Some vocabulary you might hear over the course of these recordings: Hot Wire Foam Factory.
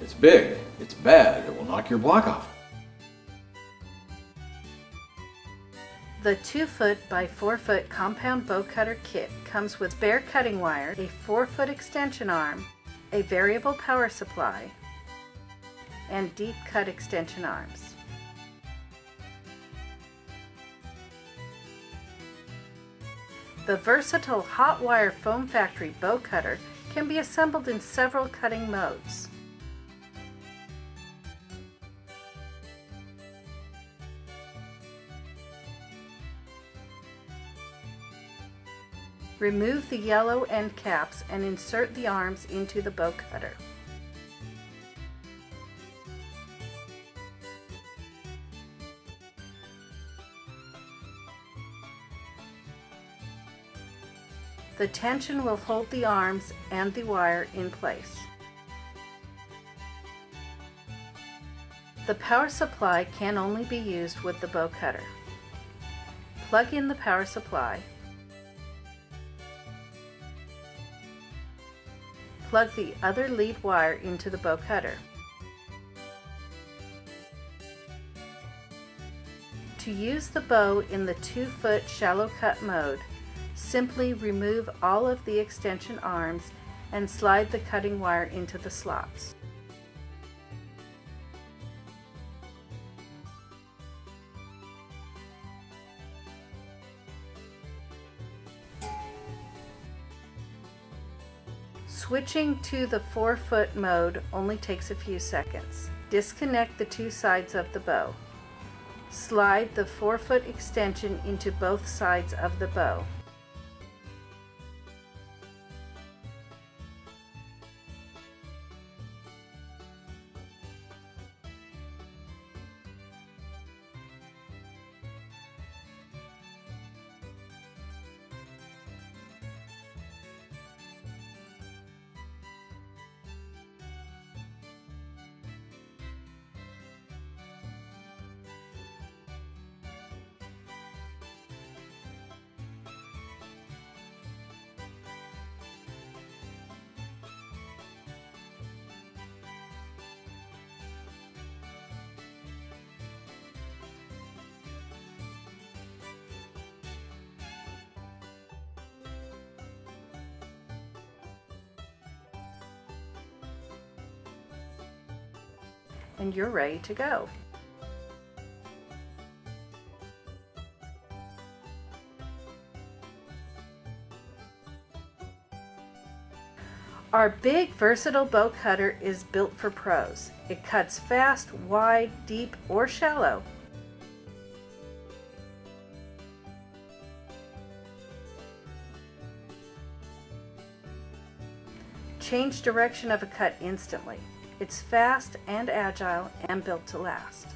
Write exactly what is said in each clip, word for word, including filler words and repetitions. It's big, it's bad, it will knock your block off. The two foot by four foot compound bow cutter kit comes with bare cutting wire, a four foot extension arm, a variable power supply, and deep cut extension arms. The versatile Hot Wire Foam Factory bow cutter can be assembled in several cutting modes. Remove the yellow end caps and insert the arms into the bow cutter. The tension will hold the arms and the wire in place. The power supply can only be used with the bow cutter. Plug in the power supply. Plug the other lead wire into the bow cutter. To use the bow in the two foot shallow cut mode, simply remove all of the extension arms and slide the cutting wire into the slots. Switching to the four foot mode only takes a few seconds. Disconnect the two sides of the bow. Slide the four foot extension into both sides of the bow. And you're ready to go. Our big versatile bow cutter is built for pros. It cuts fast, wide, deep, or shallow. Change direction of a cut instantly. It's fast and agile and built to last.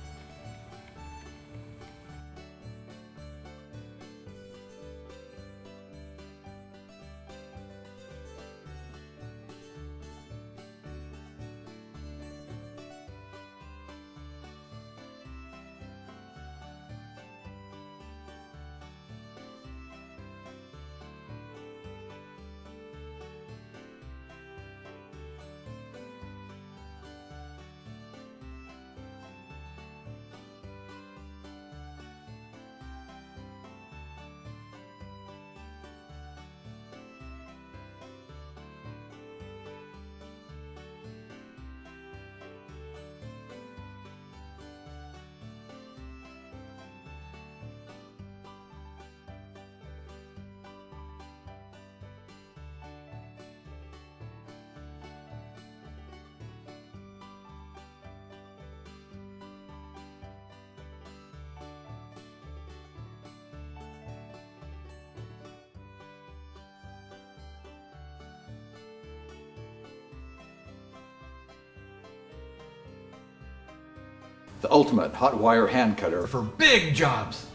The ultimate hot wire hand cutter for big jobs.